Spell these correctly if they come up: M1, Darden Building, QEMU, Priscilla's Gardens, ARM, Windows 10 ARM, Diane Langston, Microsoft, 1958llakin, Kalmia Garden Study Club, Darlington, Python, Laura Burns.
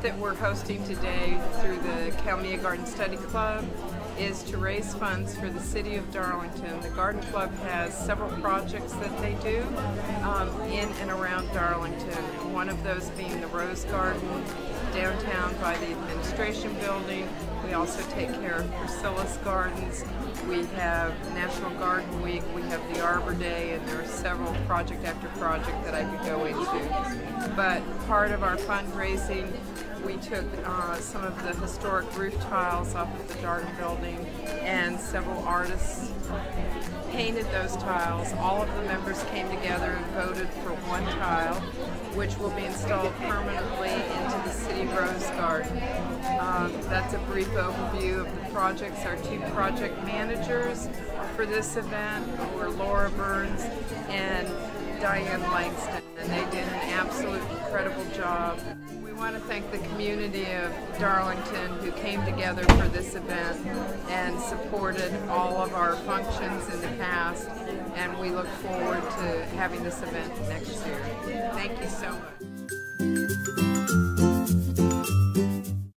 event that we're hosting today through the Kalmia Garden Study Club is to raise funds for the city of Darlington. The Garden Club has several projects that they do in and around Darlington, one of those being the Rose Garden downtown by the administration building. We also take care of Priscilla's Gardens. We have National Garden Week. We have the Arbor Day, and there are several project after project that I could go into. But part of our fundraising, we took some of the historic roof tiles off of the Darden Building, and several artists painted those tiles. All of the members came together and voted for one tile, which will be installed permanently into the city rose garden. That's a brief overview of the projects. Our two project managers for this event were Laura Burns and Diane Langston, and they did an absolute incredible job. I want to thank the community of Darlington who came together for this event and supported all of our functions in the past, and we look forward to having this event next year. Thank you so much.